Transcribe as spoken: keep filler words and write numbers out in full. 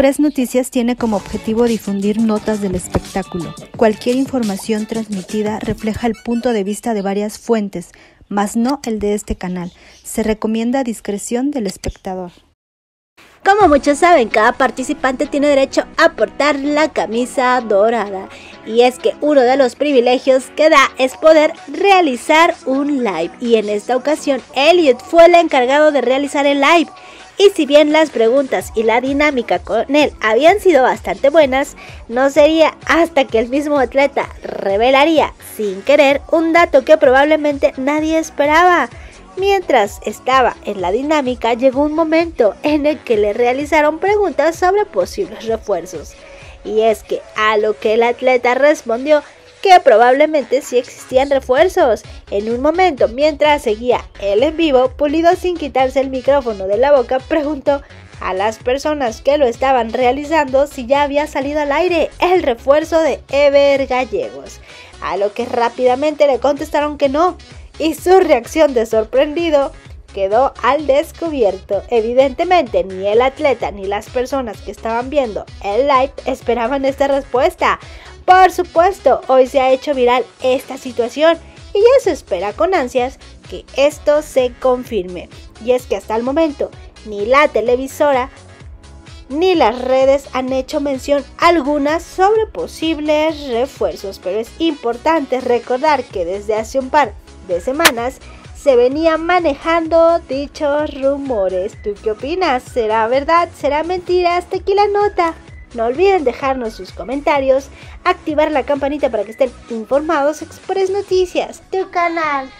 Express Noticias tiene como objetivo difundir notas del espectáculo. Cualquier información transmitida refleja el punto de vista de varias fuentes, mas no el de este canal. Se recomienda discreción del espectador. Como muchos saben, cada participante tiene derecho a portar la camisa dorada. Y es que uno de los privilegios que da es poder realizar un live. Y en esta ocasión, Heliud fue el encargado de realizar el live. Y si bien las preguntas y la dinámica con él habían sido bastante buenas, no sería hasta que el mismo atleta revelaría, sin querer, un dato que probablemente nadie esperaba. Mientras estaba en la dinámica, llegó un momento en el que le realizaron preguntas sobre posibles refuerzos. Y es que a lo que el atleta respondió que probablemente sí existían refuerzos. En un momento, mientras seguía el en vivo, Pulido, sin quitarse el micrófono de la boca, preguntó a las personas que lo estaban realizando si ya había salido al aire el refuerzo de Ever Gallegos, a lo que rápidamente le contestaron que no. Y su reacción de sorprendido quedó al descubierto. Evidentemente, ni el atleta ni las personas que estaban viendo el live esperaban esta respuesta. Por supuesto, hoy se ha hecho viral esta situación y ya se espera con ansias que esto se confirme. Y es que hasta el momento, ni la televisora ni las redes han hecho mención alguna sobre posibles refuerzos. Pero es importante recordar que desde hace un par de semanas se venían manejando dichos rumores. ¿Tú qué opinas? ¿Será verdad? ¿Será mentira? Hasta aquí la nota. No olviden dejarnos sus comentarios, activar la campanita para que estén informados. Express Noticias, tu canal.